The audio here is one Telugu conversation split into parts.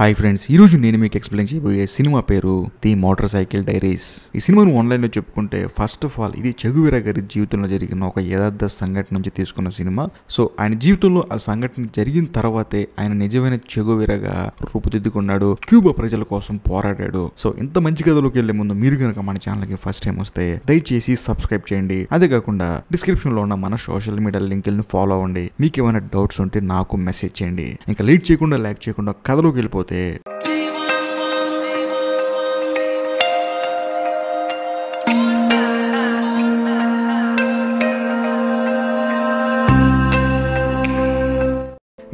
హాయ్ ఫ్రెండ్స్, ఈ రోజు నేను మీకు ఎక్స్‌ప్లెయిన్ చేయబోయే సినిమా పేరు ది మోటార్ సైకిల్ డైరీస్. ఈ సినిమాను ఆన్లైన్ లో చెప్పుకుంటే ఫస్ట్ ఆఫ్ ఆల్ ఇది చెగువెరా గారి జీవితంలో జరిగిన ఒక యథార్థ సంఘటన నుంచి తీసుకున్న సినిమా. సో ఆయన జీవితంలో ఆ సంఘటన జరిగిన తర్వాతే ఆయన నిజమైన చెగువెరాగా రూపుదిద్దుకున్నాడు, క్యూబా ప్రజల కోసం పోరాడాడు. సో ఇంత మంచి కథలోకి వెళ్లే ముందు మీరు గనక మన ఛానల్ కి ఫస్ట్ టైం వస్తే దయచేసి సబ్స్క్రైబ్ చేయండి. అదే కాకుండా డిస్క్రిప్షన్ లో ఉన్న మన సోషల్ మీడియా లింకులను ఫాలో అవ్వండి. మీకు ఏమైనా డౌట్స్ ఉంటే నాకు మెసేజ్ చేయండి. ఇంకా లేట్ చేయకుండా లైక్ చేయకుండా కథలోకి వెళ్ళిపోతే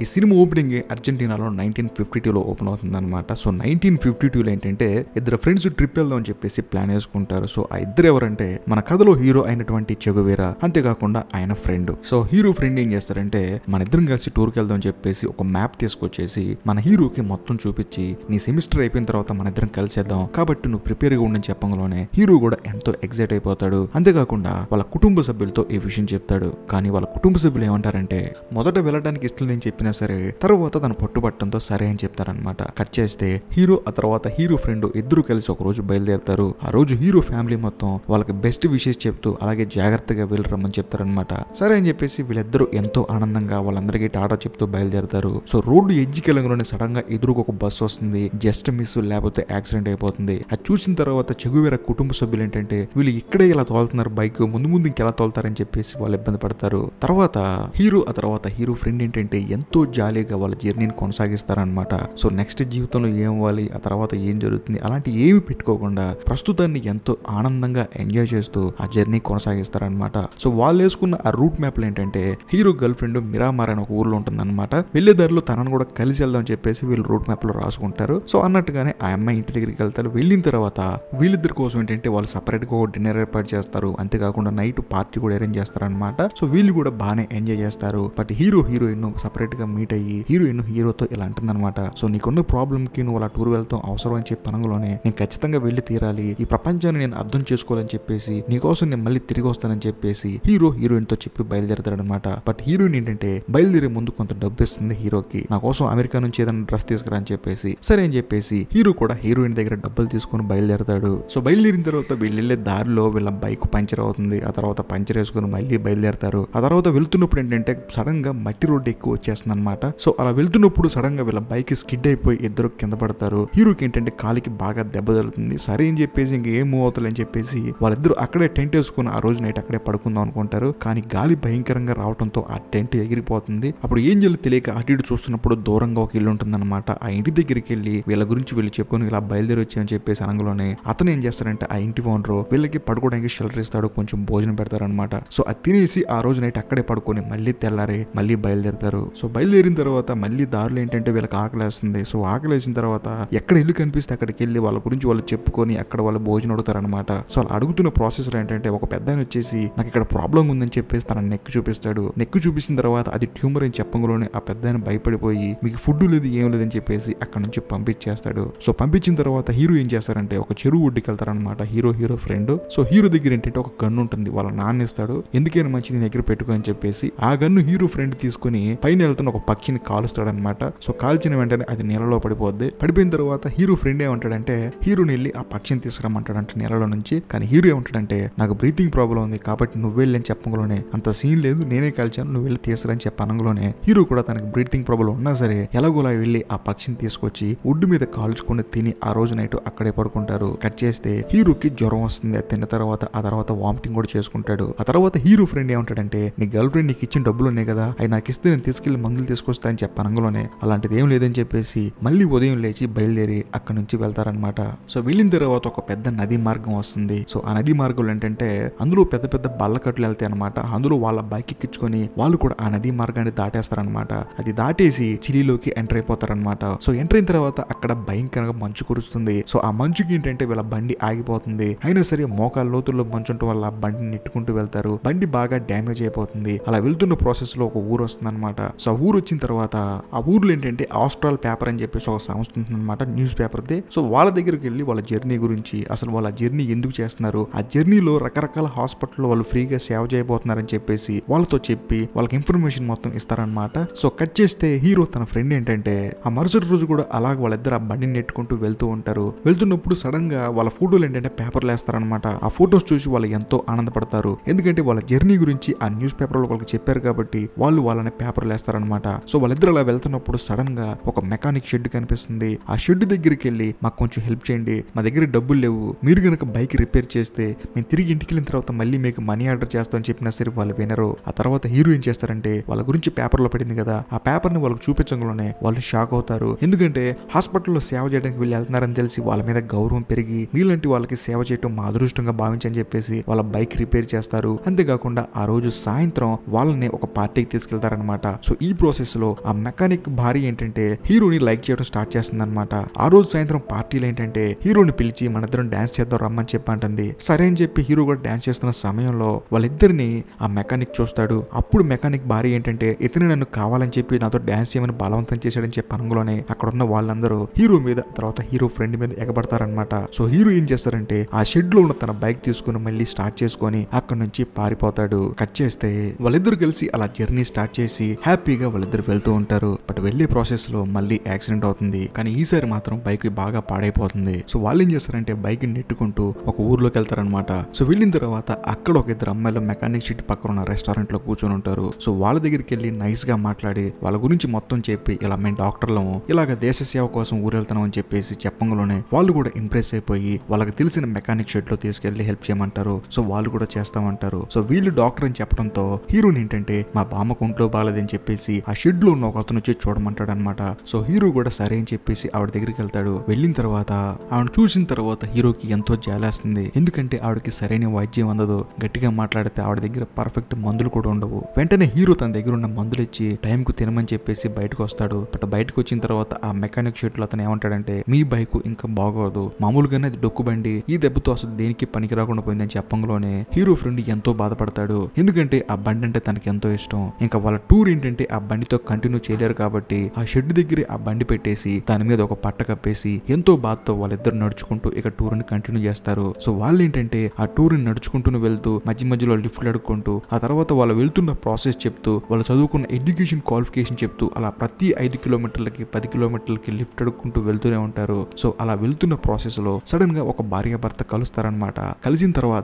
ఈ సినిమా ఓపెనింగ్ అర్జెంటీనాలో 1952లో ఓపెన్ అవుతుందన్నమాట. సో 1952లో ఏంటంటే ఇద్దరు ఫ్రెండ్స్ ట్రిప్ వెళ్దాం అని చెప్పేసి ప్లాన్ వేసుకుంటారు. సో ఆ ఇద్దరు ఎవరంటే మన కథలో హీరో అయినటువంటి చెగువెరా, అంతేకాకుండా ఆయన ఫ్రెండ్. సో హీరో ఫ్రెండ్ ఏం చేస్తారంటే మన ఇద్దరం కలిసి టూర్కి వెళ్దాం అని చెప్పేసి ఒక మ్యాప్ తీసుకొచ్చేసి మన హీరోకి మొత్తం చూపించి నీ సెమిస్టర్ అయిపోయిన తర్వాత మన ఇద్దరం కలిసేద్దాం కాబట్టి నువ్వు ప్రిపేర్ గా ఉండని చెప్పంలోనే హీరో కూడా ఎంతో ఎగ్జైట్ అయిపోతాడు. అంతేకాకుండా వాళ్ళ కుటుంబ సభ్యులతో ఈ విషయం చెప్తాడు. కానీ వాళ్ళ కుటుంబ సభ్యులు ఏమంటారంటే మొదట వెళ్ళడానికి ఇష్టం లేని చెప్పిన సరే తర్వాత తను పట్టుబట్టంతో సరే అని చెప్తారనమాట. కట్ చేస్తే హీరో ఆ తర్వాత హీరో ఫ్రెండ్ ఇద్దరు కలిసి ఒక రోజు బయలుదేరుతారు. ఆ రోజు హీరో ఫ్యామిలీ మొత్తం వాళ్ళకి బెస్ట్ విషెస్ చెప్తూ అలాగే జాగ్రత్తగా వెళ్ళరమ్మని చెప్తారనమాట. సరే అని చెప్పేసి వీళ్ళిద్దరూ ఎంతో ఆనందంగా వాళ్ళందరికీ టాటా చెప్తూ బయలుదేరుతారు. సో రోడ్డు ఎడ్జికెళ్ళంగానే సడన్ గా ఎదురుకు ఒక బస్సు వస్తుంది. జస్ట్ మిస్, లేకపోతే యాక్సిడెంట్ అయిపోతుంది. అది చూసిన తర్వాత చెగువెరా కుటుంబ సభ్యులు ఏంటంటే వీళ్ళు ఇక్కడే ఇలా తోలుతున్నారు బైక్, ముందు ఇంకెలా తోలుతారని చెప్పేసి వాళ్ళు ఇబ్బంది పడతారు. తర్వాత హీరో ఆ తర్వాత హీరో ఫ్రెండ్ ఏంటంటే ఎంతో జాలీగా వాళ్ళ జర్నీని కొనసాగిస్తారనమాట. సో నెక్స్ట్ జీవితంలో ఏం అవ్వాలి, ఆ తర్వాత ఏం జరుగుతుంది, అలాంటి ఏమి పెట్టుకోకుండా ప్రస్తుతాన్ని ఎంతో ఆనందంగా ఎంజాయ్ చేస్తూ ఆ జర్నీ కొనసాగిస్తారనమాట. సో వాళ్ళు వేసుకున్న ఆ రూట్ మ్యాప్ లో ఏంటంటే హీరో గర్ల్ ఫ్రెండ్ మిరామార్ అని ఒక ఊర్లో ఉంటుందన్నమాట. వెళ్లే దారిలో తనను కూడా కలిసి వెళ్దాం చెప్పేసి వీళ్ళు రూట్ మ్యాప్ లో రాసుకుంటారు. సో అన్నట్టుగానే ఆ అమ్మాయి ఇంటి దగ్గరికి వెళ్తారు. వెళ్ళిన తర్వాత వీళ్ళిద్దరి కోసం ఏంటంటే వాళ్ళు సపరేట్ గా డిన్నర్ ఏర్పాటు చేస్తారు. అంతేకాకుండా నైట్ పార్టీ కూడా అరేంజ్ చేస్తారనమాట. సో వీళ్ళు కూడా బాగానే ఎంజాయ్ చేస్తారు. But hero heroine separate meet అయ్యి హీరోయిన్ హీరోతో ఇలా అంటుందన్నమాట. సో నీకున్న ప్రాబ్లం కి నువ్వు అలా టూర్ వెళ్తాం అవసరం అని చెప్పి అనగానే నేను ఖచ్చితంగా వెళ్ళి తీరాలి, ఈ ప్రపంచాన్ని నేను అర్థం చేసుకోవాలని చెప్పేసి నీకోసం నేను మళ్ళీ తిరిగి వస్తానని చెప్పేసి హీరో హీరోయిన్ తో చెప్పి బయలుదేరతాడు అనమాట. బట్ హీరోయిన్ ఏంటంటే బయలుదేరే ముందు కొంత డబ్బు ఇస్తుంది హీరోకి, నా కోసం అమెరికా నుంచి ఏదైనా డ్రెస్ తీసుకురా అని చెప్పేసి. సరే అని చెప్పేసి హీరో కూడా హీరోయిన్ దగ్గర డబ్బులు తీసుకుని బయలుదేరతాడు. సో బయలుదేరిన తర్వాత వీళ్ళు వెళ్లే దారిలో వీళ్ళ బైక్ పంచర్ అవుతుంది. ఆ తర్వాత పంచర్ వేసుకుని మళ్ళీ బయలుదేరతారు. ఆ తర్వాత వెళ్తున్నప్పుడు ఏంటంటే సడన్ గా మట్టి రోడ్డు ఎక్కువ వచ్చేస్తుంది అనమాట. సో అలా వెళ్తున్నప్పుడు సడన్ గా వీళ్ళ బైక్ స్కిడ్ అయిపోయి ఇద్దరు కింద పడతారు. హీరోకి ఏంటంటే కాలికి బాగా దెబ్బ తగులుతుంది. సరే అని చెప్పేసి ఇంకేం మూవ్ అవుతుంది అని చెప్పేసి వాళ్ళిద్దరు అక్కడే టెంట్ వేసుకుని ఆ రోజు నైట్ అక్కడే పడుకుందాం అనుకుంటారు. కానీ గాలి భయంకరంగా రావడంతో ఆ టెంట్ ఎగిరిపోతుంది. అప్పుడు ఏం చేయాలో తెలియక అటు ఇటు చూస్తున్నప్పుడు దూరంగా ఒక ఇల్లు ఉంటుంది అనమాట. ఆ ఇంటి దగ్గరికి వెళ్ళి వీళ్ళ గురించి వీళ్ళు చెప్పుకుని ఇలా బయలుదేరి వచ్చాయని చెప్పేసి అనగానే అతను ఏం చేస్తారంటే ఆ ఇంటి ఓనరు వీళ్ళకి పడుకోవడానికి షెల్టర్ ఇస్తాడు, కొంచెం భోజనం పెడతారనమాట. సో అది తినేసి ఆ రోజు నైట్ అక్కడే పడుకొని మళ్ళీ తెల్లారి మళ్ళీ బయలుదేరతారు. సో బయలుదేరిన తర్వాత మళ్ళీ దారులు ఏంటంటే వీళ్ళకి ఆకలేస్తుంది. సో ఆకలేసిన తర్వాత ఎక్కడ ఇల్లు కనిపిస్తే అక్కడికి వెళ్ళి వాళ్ళ గురించి వాళ్ళు చెప్పుకొని అక్కడ వాళ్ళు భోజనం అడుగుతారనమాట. సో వాళ్ళు అడుగుతున్న ప్రాసెస్ ఏంటంటే ఒక పెద్ద ఆయన వచ్చేసి నాకు ఇక్కడ ప్రాబ్లం ఉందని చెప్పేసి తన నెక్ చూపిస్తాడు. నెక్ చూపించిన తర్వాత అది ట్యూమర్ అని చెప్పంగానే ఆ పెద్ద ఆయన భయపడిపోయి మీకు ఫుడ్ లేదు ఏం లేదని చెప్పేసి అక్కడ నుంచి పంపించేస్తాడు. సో పంపించిన తర్వాత హీరో ఏం చేస్తారంటే ఒక చెరువు ఒడ్డుకి వెళ్తారనమాట, hero hero friend. So hero దగ్గర ఏంటంటే ఒక గన్ను ఉంటుంది, వాళ్ళ నాన్న ఇస్తాడు, ఎందుకైనా మంచిది దగ్గర పెట్టుకో అని చెప్పేసి ఆ గన్ను హీరో ఫ్రెండ్ తీసుకుని పైన వెళ్తున్న ఒక పక్షిని కాలుస్తాడు అనమాట. సో కాల్చిన వెంటనే అది నీళ్ళలో పడిపోద్ది. పడిపోయిన తర్వాత హీరో ఫ్రెండ్ ఏమంటాడంటే హీరోని వెళ్ళి ఆ పక్షిని తీసుకురమ్మంటాడంటే నీళ్ళలో నుంచి. కానీ హీరో ఏమంటాడంటే నాకు బ్రీతింగ్ ప్రాబ్లం ఉంది కాబట్టి నువ్వు వెళ్ళి అని చెప్పంగానే అంత సీన్ లేదు, నేనే కాల్చాను, నువ్వు వెళ్ళి తీసుకురని చెప్పనంగానే హీరో కూడా తనకి బ్రీతింగ్ ప్రాబ్లం ఉన్నా సరే ఎలాగోలా వెళ్ళి ఆ పక్షిని తీసుకొచ్చి ఒడ్డు మీద కాల్చుకుని తిని ఆ రోజు నైట్ అక్కడే పడుకుంటారు. కట్ చేస్తే హీరోకి జ్వరం వస్తుంది. తిన్న తర్వాత ఆ తర్వాత వామిటింగ్ కూడా చేసుకుంటాడు. ఆ తర్వాత హీరో ఫ్రెండ్ ఏమంటాడంటే నీ గర్ల్ ఫ్రెండ్ నీకు ఇచ్చిన డబ్బులు ఉన్నాయి కదా, అవి నాకు ఇస్తే నేను తీసుకెళ్లి మందులు తీసుకొస్తా అని చెప్పనంగానే అలాంటిది ఏం లేదని చెప్పేసి మళ్ళీ ఉదయం లేచి బయలుదేరి అక్కడ నుంచి వెళ్తారనమాట. సో వెళ్ళిన తర్వాత ఒక పెద్ద నది మార్గం వస్తుంది. సో ఆ నది మార్గంలో ఏంటంటే అందులో పెద్ద పెద్ద బల్లకట్లు వెళ్తాయి అనమాట. అందులో వాళ్ళ బైక్ ఎక్కించుకొని వాళ్ళు కూడా ఆ నది మార్గాన్ని దాటేస్తారనమాట. అది దాటేసి చిలీలోకి ఎంటర్ అయిపోతారనమాట. సో ఎంటర్ అయిన తర్వాత అక్కడ భయంకరంగా మంచు కురుస్తుంది. సో ఆ మంచుకి ఏంటంటే వీళ్ళ బండి ఆగిపోతుంది. అయినా సరే మోకాళ్ళ లోతుల్లో మంచు ఉండటం వల్ల బండిని నెట్టుకుంటూ వెళ్తారు. బండి బాగా డ్యామేజ్ అయిపోతుంది. అలా వెళ్తున్న ప్రాసెస్ లో ఒక ఊరు వస్తుంది అనమాట. సో ఊరు ఊరు వచ్చిన తర్వాత ఆ ఊర్లో ఏంటంటే ఆస్ట్రల్ పేపర్ అని చెప్పేసి ఒక సంస్థ ఉంటుందన్నమాట, న్యూస్ పేపర్ది. సో వాళ్ళ దగ్గరికి వెళ్ళి వాళ్ళ జర్నీ గురించి, అసలు వాళ్ళ జర్నీ ఎందుకు చేస్తున్నారు, ఆ జర్నీలో రకరకాల హాస్పిటల్లో వాళ్ళు ఫ్రీగా సేవ చేయబోతున్నారని చెప్పేసి వాళ్ళతో చెప్పి వాళ్ళకి ఇన్ఫర్మేషన్ మొత్తం ఇస్తారనమాట. సో కట్ చేస్తే హీరో తన ఫ్రెండ్ ఏంటంటే ఆ మరుసటి రోజు కూడా అలాగే వాళ్ళిద్దరు ఆ బండిని నెట్టుకుంటూ వెళ్తూ ఉంటారు. వెళ్తున్నప్పుడు సడన్ గా వాళ్ళ ఫోటోలు ఏంటంటే పేపర్లు వేస్తారనమాట. ఆ ఫొటోస్ చూసి వాళ్ళు ఎంతో ఆనందపడతారు, ఎందుకంటే వాళ్ళ జర్నీ గురించి ఆ న్యూస్ పేపర్లో వాళ్ళకి చెప్పారు కాబట్టి వాళ్ళు వాళ్ళని పేపర్లు వేస్తారనమాట. సో వాళ్ళిద్దరు అలా వెళ్తున్నప్పుడు సడన్ గా ఒక మెకానిక్ షెడ్ కనిపిస్తుంది. ఆ షెడ్ దగ్గరికి వెళ్ళి మాకు కొంచెం హెల్ప్ చేయండి, మా దగ్గర డబ్బులు లేవు, మీరు కనుక బైక్ రిపేర్ చేస్తే మేము తిరిగి ఇంటికి వెళ్ళిన తర్వాత మళ్ళీ మీకు మనీ ఆర్డర్ చేస్తామని చెప్పినా సరే వాళ్ళు వినరు. ఆ తర్వాత హీరో ఏం చేస్తారంటే వాళ్ళ గురించి పేపర్లో పడింది కదా, ఆ పేపర్ ని వాళ్ళకి చూపించడంలోనే వాళ్ళు షాక్ అవుతారు, ఎందుకంటే హాస్పిటల్లో సేవ చేయడానికి వీళ్ళు వెళ్తున్నారని తెలిసి వాళ్ళ మీద గౌరవం పెరిగి మీలాంటి వాళ్ళకి సేవ చేయడం మా అదృష్టంగా భావించని చెప్పేసి వాళ్ళ బైక్ రిపేర్ చేస్తారు. అంతేకాకుండా ఆ రోజు సాయంత్రం వాళ్ళని ఒక పార్టీకి తీసుకెళ్తారనమాట. సో ఈ ప్రాసెస్ లో ఆ మెకానిక్ భార్య ఏంటంటే హీరోని లైక్ చేయడం స్టార్ట్ చేస్తుంది అనమాట. ఆ రోజు సాయంత్రం పార్టీలు ఏంటంటే హీరోని పిలిచి మన ఇద్దరం డాన్స్ చేద్దాం రమ్మని చెప్పంటుంది. సరే అని చెప్పి హీరో కూడా డాన్స్ చేస్తున్న సమయంలో వాళ్ళిద్దరిని ఆ మెకానిక్ చూస్తాడు. అప్పుడు మెకానిక్ భార్య ఏంటంటే ఇతను నన్ను కావాలని చెప్పి నాతో డాన్స్ చేయమని బలవంతం చేశాడని చెప్పి అనుగులోనే అక్కడ ఉన్న వాళ్ళందరూ హీరో మీద, తర్వాత హీరో ఫ్రెండ్ మీద ఎగబడతారనమాట. సో హీరో ఏం చేస్తారంటే ఆ షెడ్ లో ఉన్న తన బైక్ తీసుకుని మళ్ళీ స్టార్ట్ చేసుకుని అక్కడ నుంచి పారిపోతాడు. కట్ చేస్తే వాళ్ళిద్దరు కలిసి అలా జర్నీ స్టార్ట్ చేసి హ్యాపీగా వాళ్ళిద్దరు వెళ్తూ ఉంటారు. బట్ వెళ్లే ప్రాసెస్ లో మళ్ళీ యాక్సిడెంట్ అవుతుంది, కానీ ఈసారి మాత్రం బైక్ బాగా పాడైపోతుంది. సో వాళ్ళు ఏం చేస్తారంటే బైక్ నెట్టుకుంటూ ఒక ఊర్లోకి వెళ్తారనమాట. సో వెళ్ళిన తర్వాత అక్కడ ఒక ఇద్దరు అమ్మాయిలు మెకానిక్ షెడ్ పక్కన ఉన్న రెస్టారెంట్ లో కూర్చొని ఉంటారు. సో వాళ్ళ దగ్గరికి వెళ్ళి నైస్ గా మాట్లాడి వాళ్ళ గురించి మొత్తం చెప్పి ఇలా మేము డాక్టర్లము, ఇలాగ దేశ సేవ కోసం ఊరు వెళ్తాం అని చెప్పేసి చెప్పంలోనే వాళ్ళు కూడా ఇంప్రెస్ అయిపోయి వాళ్ళకి తెలిసిన మెకానిక్ షెడ్ లో తీసుకెళ్లి హెల్ప్ చేయమంటారు. సో వాళ్ళు కూడా చేస్తామంటారు. సో వీళ్ళు డాక్టర్ అని చెప్పడంతో హీరోని ఏంటంటే మా బామ్మకు ఒంట్లో బాగలేదని చెప్పేసి ఆ షెడ్ లో ఉన్న ఒక అతను వచ్చి చూడమంటాడు అనమాట. సో హీరో కూడా సరే అని చెప్పేసి ఆవిడ దగ్గరికి వెళ్తాడు. వెళ్ళిన తర్వాత ఆవిడ చూసిన తర్వాత హీరోకి ఎంతో జాలేస్తుంది, ఎందుకంటే ఆవిడకి సరైన వైద్యం అందదు, గట్టిగా మాట్లాడితే ఆవిడ దగ్గర పర్ఫెక్ట్ మందులు కూడా ఉండవు. వెంటనే హీరో తన దగ్గర ఉన్న మందులు ఇచ్చి టైం కు తినమని చెప్పేసి బయటకు వస్తాడు. బట్ బయటకు వచ్చిన తర్వాత ఆ మెకానిక్ షెడ్ లో అతను ఏమంటాడంటే మీ బైక్ ఇంకా బాగోదు, మామూలుగానే అది డొక్కుబండి, ఈ దెబ్బతో అసలు దేనికి పనికి రాకుండా పోయిందని చెప్పంలోనే హీరో ఫ్రెండ్ ఎంతో బాధపడతాడు, ఎందుకంటే ఆ బండి అంటే తనకి ఎంతో ఇష్టం. ఇంకా వాళ్ళ టూర్ ఏంటంటే ఆ బండితో కంటిన్యూ చేయలేరు కాబట్టి ఆ షెడ్ దగ్గర ఆ బండి పెట్టేసి దాని మీద ఒక పట్ట కప్పేసి ఎంతో బాధతో వాళ్ళిద్దరు నడుచుకుంటూ ఇక టూర్ ని కంటిన్యూ చేస్తారు. సో వాళ్ళు ఏంటంటే ఆ టూర్ ని నడుచుకుంటూ వెళ్తూ మధ్య మధ్యలో లిఫ్ట్లు అడుక్కుంటూ ఆ తర్వాత వాళ్ళు వెళ్తున్న ప్రాసెస్ చెప్తూ వాళ్ళు చదువుకున్న ఎడ్యుకేషన్ క్వాలిఫికేషన్ చెప్తూ అలా ప్రతి 5 కిలోమీటర్లకి 10 కిలోమీటర్లకి లిఫ్ట్ అడుక్కుంటూ వెళ్తూనే ఉంటారు. సో అలా వెళ్తున్న ప్రాసెస్ లో సడన్ గా ఒక భార్య భర్త కలుస్తారనమాట. కలిసిన తర్వాత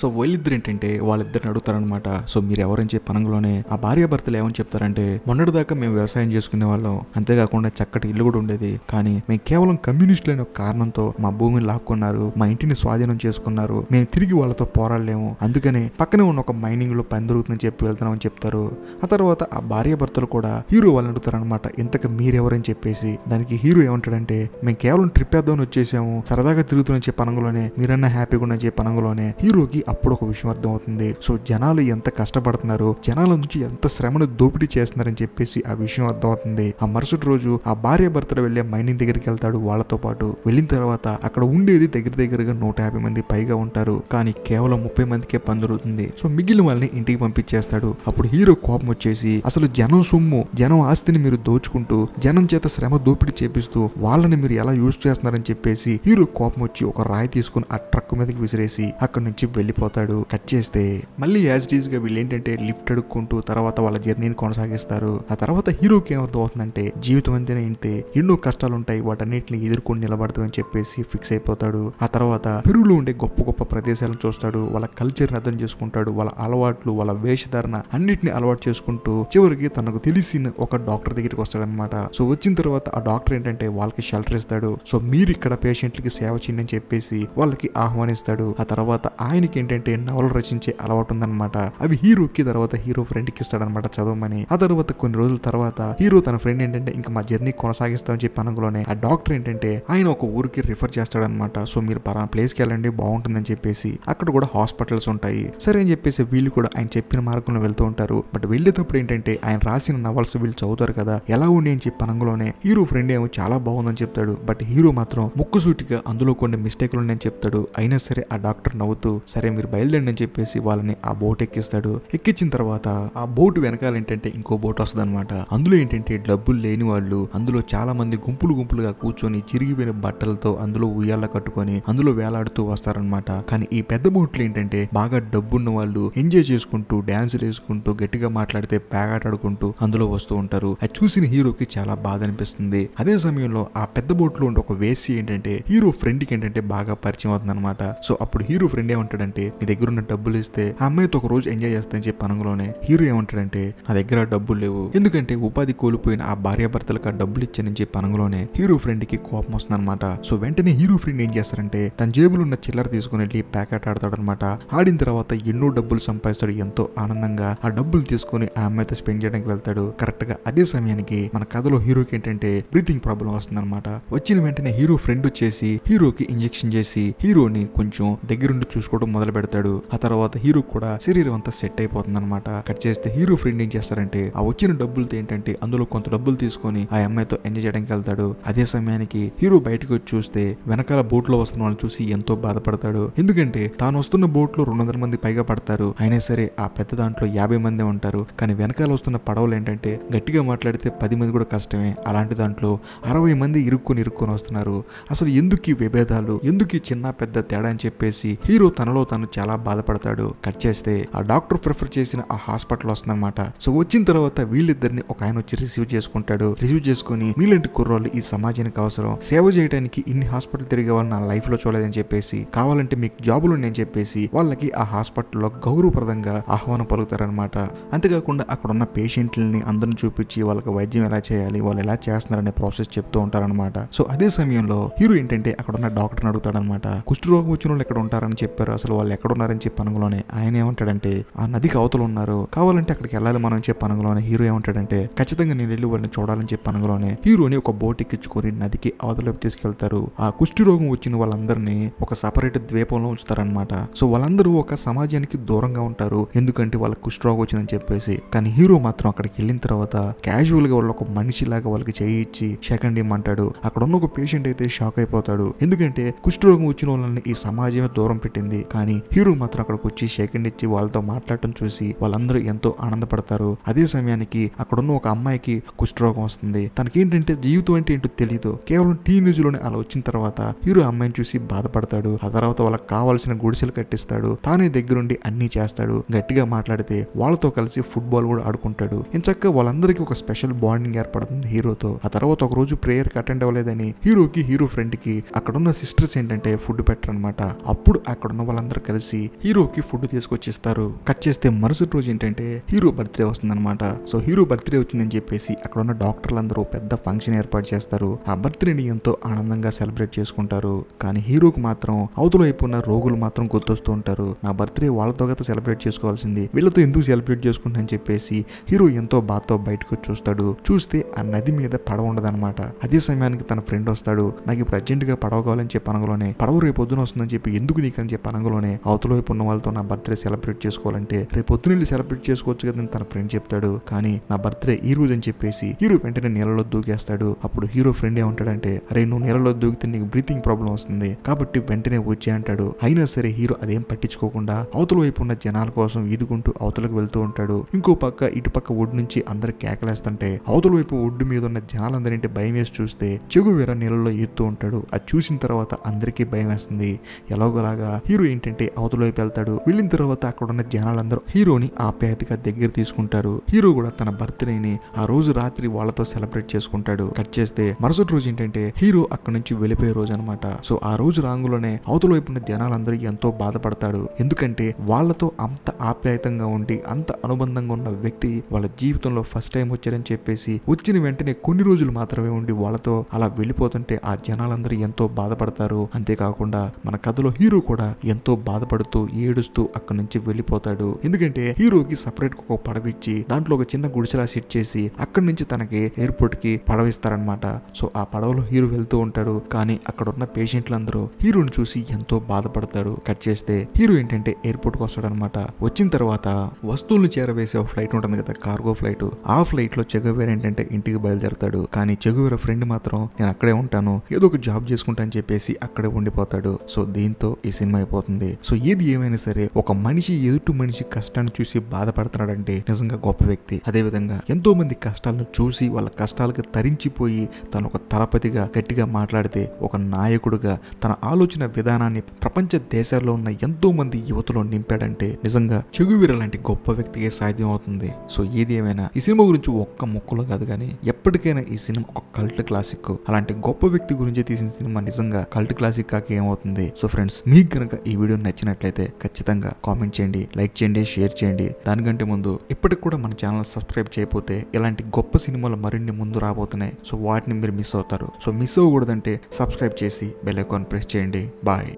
సో వాళ్ళిద్దరు ఏంటంటే వాళ్ళిద్దరిని అడుగుతారనమాట. సో మీరు ఎవరని చెప్పి పనంలోనే ఆ భార్య భర్తలు ఏమని చెప్తారంటే మొన్నటిదాకా మేము వ్యవసాయం చేసుకునే వాళ్ళం, అంతేకాకుండా చక్కటి ఇల్లు కూడా ఉండేది, కానీ మేము కేవలం కమ్యూనిస్టులు అనే ఒక కారణంతో మా భూమిని లాక్కున్నారు, మా ఇంటిని స్వాధీనం చేసుకున్నారు, మేము తిరిగి వాళ్ళతో పోరాడలేము, అందుకనే పక్కనే ఉన్న ఒక మైనింగ్ లో పని దొరుకుతుందని చెప్పి వెళ్తున్నామని చెప్తారు. ఆ తర్వాత ఆ భార్య భర్తలు కూడా హీరో వాళ్ళని అడుగుతారనమాట, ఇంతకు మీరెవరని చెప్పేసి. దానికి హీరో ఏమంటాడంటే మేము కేవలం ట్రిప్ వేద్దామని వచ్చేసాము, సరదాగా తిరుగుతున్న చెప్పి పనంగులోనే మీరన్నా హ్యాపీగా ఉన్న చెప్పి పనంగులోనే హీరోకి అప్పుడు ఒక విషయం అర్థం అవుతుంది. సో జనాలు ఎంత కష్టపడుతున్నారు, జనాల నుంచి ఎంత శ్రమను దోపిడీ చేస్తున్నారని చెప్పేసి ఆ విషయం అర్థమవుతుంది. ఆ మరుసటి రోజు ఆ భార్య భర్తలు వెళ్లే మైనింగ్ దగ్గరికి వెళ్తాడు వాళ్ళతో పాటు. వెళ్ళిన తర్వాత అక్కడ ఉండేది దగ్గర దగ్గరగా 150 మంది పైగా ఉంటారు, కానీ కేవలం 30 మందికే పని దొరుకుతుంది. సో మిగిలిన వాళ్ళని ఇంటికి పంపించేస్తాడు. అప్పుడు హీరో కోపం వచ్చేసి అసలు జనం సొమ్ము, జనం ఆస్తిని మీరు దోచుకుంటూ జనం చేత శ్రమ దోపిడీ చేపిస్తూ వాళ్ళని మీరు ఎలా యూజ్ చేస్తున్నారని చెప్పేసి హీరో కోపం వచ్చి ఒక రాయి తీసుకుని ఆ ట్రక్ మీదకి విసిరేసి అక్కడ నుంచి వెళ్లిపోతాడు. కట్ చేస్తే మళ్ళీ యాజ్ ఇట్ ఈజ్ గా వీళ్ళు ఏంటంటే లిఫ్ట్ అడుక్కుంటూ తర్వాత వాళ్ళ జర్నీని కొనసాగిస్తారు. ఆ తర్వాత హీరోకి ఏమర్థం అవుతుందంటే జీవితం అంతేనే ఇంతే, ఎన్నో కష్టాలు ఉంటాయి, వాటన్నిటిని ఎదుర్కొని నిలబడతామని చెప్పేసి ఫిక్స్ అయిపోతాడు. ఆ తర్వాత పెరుగులో ఉండే గొప్ప గొప్ప ప్రదేశాలను చూస్తాడు, వాళ్ళ కల్చర్ని అర్థం చేసుకుంటాడు, వాళ్ళ అలవాట్లు, వాళ్ళ వేషధారణ అన్నిటిని అలవాటు చేసుకుంటూ చివరికి తనకు తెలిసిన ఒక డాక్టర్ దగ్గరికి వస్తాడనమాట. సో వచ్చిన తర్వాత ఆ డాక్టర్ ఏంటంటే వాళ్ళకి షెల్టర్ ఇస్తాడు. సో మీరు ఇక్కడ పేషెంట్లకి సేవ చేయండి అని చెప్పేసి వాళ్ళకి ఆహ్వానిస్తాడు. ఆ తర్వాత ఆయనకి ఏంటంటే నవలు రచించే అలవాటు ఉందన్నమాట. అవి హీరోకి తర్వాత హీరో ఫ్రెండ్ కి ఇస్తాడనమాట చదవమని. ఆ తర్వాత కొన్ని రోజుల తర్వాత హీరో తన ఫ్రెండ్ ఏంటంటే ఇంకా మా జర్నీ కొనసాగిస్తామని చెప్పి అనుగులోనే ఆ డాక్టర్ ఏంటంటే ఆయన ఒక ఊరికి రిఫర్ చేస్తాడనమాట. సో మీరు పలానా ప్లేస్ కి వెళ్ళండి బాగుంటుందని చెప్పేసి, అక్కడ కూడా హాస్పిటల్స్ ఉంటాయి. సరే అని చెప్పేసి వీళ్ళు కూడా ఆయన చెప్పిన మార్గంలో వెళ్తూ ఉంటారు. బట్ వెళ్ళేటప్పుడు ఏంటంటే ఆయన రాసిన నవల్స్ వీళ్ళు చదువుతారు కదా, ఎలా ఉండి అని చెప్పి అనుగులోనే హీరో ఫ్రెండ్ ఏమో చాలా బాగుందని చెప్తాడు. బట్ హీరో మాత్రం ముక్కుసూటిగా అందులో కొన్ని మిస్టేక్లు ఉన్నాయని చెప్తాడు. అయినా సరే ఆ డాక్టర్ నవ్వుతూ సరే మీరు బయలుదేరండి అని చెప్పేసి వాళ్ళని ఆ బోట్ ఎక్కిస్తాడు. ఎక్కించిన తర్వాత ఆ బోటు వెనకాల ఏంటంటే ఇంకో బోట్ వస్తదన్నమాట. అందులో ఏంటంటే డబ్బులు లేని వాళ్ళు అందులో చాలా మంది గుంపులు గుంపులుగా కూర్చొని చిరిగిపోయిన బట్టలతో అందులో ఉయ్యాల కట్టుకొని అందులో వేలాడుతూ వస్తారన్నమాట. కానీ ఈ పెద్ద బోట్లు ఏంటంటే బాగా డబ్బున్న వాళ్ళు ఎంజాయ్ చేసుకుంటూ డాన్సులు వేసుకుంటూ గట్టిగా మాట్లాడితే పేగాటాడుకుంటూ అందులో వస్తూ ఉంటారు. అది చూసిన హీరోకి చాలా బాధ అనిపిస్తుంది. అదే సమయంలో ఆ పెద్ద బోట్లో ఉండే ఒక వేసి ఏంటంటే హీరో ఫ్రెండ్ కి ఏంటంటే బాగా పరిచయం అవుతుంది అనమాట. సో అప్పుడు హీరో ఫ్రెండ్ ఏమంటాడంటే నీ దగ్గర ఉన్న డబ్బులు ఇస్తే ఆ అమ్మాయితో ఒక రోజు ఎంజాయ్ చేస్తానని చెప్పి అనగానే హీరో ఏమంటాడంటే నా దగ్గర డబ్బులు లేవు, ఎందుకంటే ఉపాధి కోల్పోయిన ఆ భార్యాభర్తలకు ఆ డబ్బులు ఇచ్చానని చెప్పి అనగానే హీరో ఫ్రెండ్ కి కోపం వస్తుంది అనమాట. సో వెంటనే హీరో ఫ్రెండ్ ఏం చేస్తారంటే తన జేబులో ఉన్న చిల్లర తీసుకుని వెళ్ళి ప్యాకెట్ ఆడతాడనమాట. ఆడిన తర్వాత ఎన్నో డబ్బులు సంపాదిస్తాడు. ఎంతో ఆనందంగా ఆ డబ్బులు తీసుకుని ఆ అమ్మాయితో స్పెండ్ చేయడానికి వెళ్తాడు. కరెక్ట్ గా అదే సమయానికి మన కథలో హీరోకి ఏంటంటే బ్రీతింగ్ ప్రాబ్లం వస్తుంది అనమాట. వచ్చిన వెంటనే హీరో ఫ్రెండ్ వచ్చేసి హీరోకి ఇంజెక్షన్ చేసి హీరోని కొంచెం దగ్గరుండి చూసుకోవడం మొదలు పెడతాడు. ఆ తర్వాత హీరో కూడా శరీరం అంతా సెట్ అయిపోతుంది అనమాట. కట్ చేస్తే హీరో ఫ్రెండ్ ఏం చేస్తారంటే ఆ వచ్చిన డబ్బులతో ఏంటంటే అందులో కొంత డబ్బులు తీసుకుని ఆ అమ్మాయితో ఎంజాయ్ చేయడానికి వెళ్తాడు. అదే సమయానికి హీరో బయటకు వచ్చి చూస్తే వెనకాల బోట్ లో వస్తున్న వాళ్ళు చూసి ఎంతో బాధపడతాడు. ఎందుకంటే తాను వస్తున్న బోట్ లో 200 మంది పైగా పడతారు. అయినా సరే ఆ పెద్ద దాంట్లో 50 మందే ఉంటారు. కానీ వెనకాల వస్తున్న పడవలు ఏంటంటే గట్టిగా మాట్లాడితే 10 మంది కూడా కష్టమే. అలాంటి దాంట్లో 60 మంది ఇరుక్కుని వస్తున్నారు. అసలు ఎందుకు ఈ విభేదాలు, ఎందుకు ఈ చిన్న పెద్ద తేడా అని చెప్పేసి హీరో తనలో తను చాలా బాధపడతాడు. కట్ చేస్తే ఆ డాక్టర్ ప్రిఫర్ చేసిన ఆ హాస్పిటల్ వస్తుందన్నమాట. సో వచ్చిన తర్వాత వీళ్ళిద్దరిని ఒక ఆయన వచ్చి రిసీవ్ చేసుకుంటాడు. రిసీవ్ చేసుకుని మీలాంటి కుర్రోళ్ళు ఈ సమాజానికి అవసరం, సేవ చేయడానికి ఇన్ని హాస్పిటల్ తిరిగేవాళ్ళు నా లైఫ్ లో చూడలేదని చెప్పేసి కావాలంటే మీకు జాబులు నేను చెప్పేసి వాళ్ళకి ఆ హాస్పిటల్లో గౌరవప్రదంగా ఆహ్వానం పలుకుతారనమాట. అంతేకాకుండా అక్కడ ఉన్న పేషెంట్లని అందరిని చూపించి వాళ్ళకి వైద్యం ఎలా చేయాలి, వాళ్ళు ఎలా చేస్తున్నారనే ప్రాసెస్ చెప్తూ ఉంటారనమాట. సో అదే సమయంలో హీరో ఏంటంటే అక్కడ ఉన్న డాక్టర్ని అడుగుతాడనమాట, కుష్ఠరోగం వచ్చిన వాళ్ళు ఎక్కడ ఉంటారని చెప్పారు, అసలు వాళ్ళు ఎక్కడున్నారని చెప్పి అనుగులోనే ఆయన ఏమంటాడంటే ఆ నదికి అవతలు ఉన్నారు, కావాలంటే అక్కడికి వెళ్ళాలి మనం చెప్పి అనుగులోనే హీరో ఏమంటాడంటే ఖచ్చితంగా నేను వెళ్ళి వాళ్ళని చూడాలని చెప్పి అనుగులోనే హీరోని ఒక బోట్ ఎక్కించుకొని నదికి అవతలకి తీసుకెళ్తారు. ఆ కుష్ఠరోగం వచ్చిన వాళ్ళందరినీ ఒక సపరేట్ ద్వీపంలో ఉంచుతారనమాట. సో వాళ్ళందరూ ఒక సమాజానికి దూరంగా ఉంటారు, ఎందుకంటే వాళ్ళ కుష్ఠరోగం వచ్చిందని చెప్పేసి. కానీ హీరో మాత్రం అక్కడికి వెళ్ళిన తర్వాత క్యాజువల్ గా వాళ్ళ ఒక మనిషిలాగా వాళ్ళకి చేయి ఇచ్చి షేకండ్ ఇమ్మంటాడు. అక్కడ ఉన్న ఒక పేషెంట్ అయితే షాక్ అయిపోతాడు, ఎందుకంటే కుష్ఠరోగం వచ్చిన వాళ్ళని ఈ సమాజమే దూరం పెట్టింది. కానీ హీరో మాత్రం అక్కడికి వచ్చి షేకండ్ ఇచ్చి వాళ్ళతో మాట్లాడటం చూసి వాళ్ళందరూ ఎంతో ఆనందపడతారు. అదే సమయానికి అక్కడున్న ఒక అమ్మాయికి కుష్ఠరోగం వస్తుంది. తనకేంటంటే జీవితం అంటే ఏంటో తెలియదు, కేవలం టీనేజ్ లోనే అలా వచ్చిన తర్వాత హీరో అమ్మాయిని చూసి బాధపడతాడు. ఆ తర్వాత వాళ్ళకి కావాల్సిన గుడిసెలు కట్టిస్తాడు, తానే దగ్గరుండి అన్ని చేస్తాడు. గట్టిగా మాట్లాడితే వాళ్ళతో కలిసి ఫుట్బాల్ కూడా ఆడుకుంటాడు. ఇంచక్క వాళ్ళందరికీ ఒక స్పెషల్ బాండింగ్ ఏర్పడుతుంది హీరోతో. ఆ తర్వాత ఒక రోజు ప్రేయర్ కి అటెండ్ అవ్వలేదని హీరోకి హీరో ఫ్రెండ్ కి అక్కడున్న సిస్టర్స్ ఏంటంటే ఫుడ్ పెట్టరనమాట. అప్పుడు అక్కడున్న వాళ్ళందరూ కలిసి హీరోకి ఫుడ్ తీసుకొచ్చిస్తారు. కట్ చేస్తే మరుసటి రోజు ఏంటంటే హీరో బర్త్డే వస్తుందన్నమాట. సో హీరో బర్త్డే వచ్చిందని చెప్పేసి అక్కడున్న డాక్టర్లందరూ పెద్ద ఫంక్షన్ ఏర్పాటు చేస్తారు. ఆ బర్త్డేని ఎంతో ఆనందంగా సెలబ్రేట్ చేసుకుంటారు. కానీ హీరోకు మాత్రం అవతల వైపు ఉన్న రోగులు మాత్రం గుర్తొస్తూ ఉంటారు, నా బర్త్డే వాళ్ళతో గత సెలబ్రేట్ చేసుకోవాల్సింది, వీళ్ళతో ఎందుకు సెలబ్రేట్ చేసుకుంటా అని చెప్పేసి హీరో ఎంతో బాధతో బయటకు చూస్తాడు. చూస్తే ఆ నది మీద పడవ ఉండదన్నమాట. అదే సమయానికి తన ఫ్రెండ్ వస్తాడు, నాకు ఇప్పుడు అర్జెంట్ గా పడవ కావాలని చెప్పి అనగలోనే పడవ రేపు పొద్దున వస్తుందని చెప్పి ఎందుకు నీకని చెప్పి అనగలోనే అవతల వైపు ఉన్న వాళ్ళతో నా బర్త్డే సెలబ్రేట్ చేసుకోవాలంటే రేపు పొద్దున సెలబ్రేట్ చేసుకోవచ్చు కదా అని తన ఫ్రెండ్ చెప్తాడు. కానీ నా బర్త్డే ఈ రోజు అని చెప్పేసి హీరో వెంటనే నీళ్ళలో దూకేస్తాడు. అప్పుడు హీరో ఫ్రెండ్ ఏమంటాడంటే అరే నువ్వు నీళ్ళలో దూకితే నీకు బ్రీతింగ్ ప్రాబ్లం వస్తుంది కాబట్టి వెంటనే వచ్చే అంటాడు. అయినా సరే హీరో అదేం పట్టించుకోకుండా అవతల వైపు ఉన్న జనాల కోసం ఈదుకుంటూ అవతలకు వెళ్తూ ఉంటాడు. ఇంకో పక్క ఇటు పక్క ఒడ్డు నుంచి అందరు కేకలేస్తుంటే అవతల వైపు ఒడ్డు మీద ఉన్న జనాలందరింటి భయం వేసి చూస్తే చె గువెరా నీళ్ళలో ఈదుతూ ఉంటాడు. అది చూసిన తర్వాత అందరికీ భయం వేస్తుంది. ఎలాగోలాగా హీరో ఏంటంటే అవతల వైపు వెళ్తాడు. వెళ్ళిన తర్వాత అక్కడ ఉన్న జనాలందరూ హీరోని ఆప్యాయతగా దగ్గర తీసుకుంటారు. హీరో కూడా తన బర్త్డేని ఆ రోజు రాత్రి వాళ్ళతో సెలబ్రేట్ చేసుకుంటాడు. కట్ చేస్తే మరుసటి రోజు ఏంటంటే హీరో అక్కడ నుంచి వెళ్ళిపోయే రోజు అనమాట. సో ఆ రోజు రాంగులోనే అవతల వైపు ఉన్న జనాలందరూ ఎంతో బాధపడతాడు, ఎందుకంటే వాళ్ళతో అంత ఆప్యాయతంగా ఉండి అంత అనుబంధంగా ఉన్న వ్యక్తి వాళ్ళ జీవితంలో ఫస్ట్ టైం వచ్చారని చెప్పేసి వచ్చిన వెంటనే కొన్ని రోజులు మాత్రమే ఉండి వాళ్ళతో అలా వెళ్ళిపోతుంటే ఆ జనాలందరూ ఎంతో బాధపడతారు. అంతేకాకుండా మన కథలో హీరో కూడా ఎంతో బాధపడుతూ ఏడుస్తూ అక్కడ నుంచి వెళ్ళిపోతాడు. ఎందుకంటే హీరోకి సపరేట్ ఒక పడవిచ్చి దాంట్లో ఒక చిన్న గుడిసెలా సెట్ చేసి అక్కడి నుంచి తనకి ఎయిర్పోర్ట్ కి పడవిస్తారనమాట. సో ఆ పడవలో హీరో వెళ్తూ ఉంటాడు. కానీ అక్కడ ఉన్న పేషెంట్లందరూ హీరోని చూసి ఎంతో బాధపడతారు. కట్ చేస్తే హీరో ఏంటంటే ఎయిర్పోర్ట్ కు వస్తాడనమాట. వచ్చిన తర్వాత వస్తువులు చేరవేసే ఫ్లైట్ ఉంటుంది కదా, కార్గో ఫ్లైట్, ఆ ఫ్లైట్ లో చె గువెరా ఏంటంటే ఇంటికి బయలుదేరతాడు. కానీ చె గువెరా ఫ్రెండ్ మాత్రం నేను అక్కడే ఉంటాను, ఏదో ఒక జాబ్ చేసుకుంటా అని చెప్పేసి అక్కడే ఉండిపోతాడు. సో దీంతో ఈ సినిమా అయిపోతుంది. సో ఏది ఏమైనా సరే ఒక మనిషి ఎదుటి మనిషి కష్టాన్ని చూసి బాధపడుతున్నాడంటే నిజంగా గొప్ప వ్యక్తి. అదే విధంగా ఎంతో మంది కష్టాలను చూసి వాళ్ళ కష్టాలకు తరించిపోయి తన ఒక తలపతిగా గట్టిగా మాట్లాడితే ఒక నాయకుడిగా తన ఆలోచన విధానాన్ని ప్రపంచ దేశాల్లో ఉన్న ఎంతో మంది యువతలో నింపాడంటే నిజంగా చెగువీరా లాంటి గొప్ప వ్యక్తికే సాధ్యం అవుతుంది. సో ఏది ఏమైనా ఈ సినిమా గురించి ఒక్క ముక్కలో కాదు కానీ ఎప్పటికైనా ఈ సినిమా ఒక కల్ట్ క్లాసిక్, అలాంటి గొప్ప వ్యక్తి గురించి తీసిన సినిమా నిజంగా కల్ట్ క్లాసిక్ కాక ఏమవుతుంది. సో ఫ్రెండ్స్ మీకు కనుక ఈ వీడియో నచ్చినట్లయితే ఖచ్చితంగా కామెంట్ చేయండి, లైక్ చేయండి, షేర్ చేయండి. దానికంటే ముందు ఇప్పటికి కూడా మన ఛానల్ సబ్స్క్రైబ్ చేయకపోతే ఇలాంటి గొప్ప సినిమాలు మరిన్ని ముందు రాబోతున్నాయి. సో వాటిని మీరు మిస్ అవుతారు. సో మిస్ అవ్వకూడదంటే సబ్స్క్రైబ్ చేసి బెల్ ఐకాన్ ప్రెస్ చేయండి. బాయ్.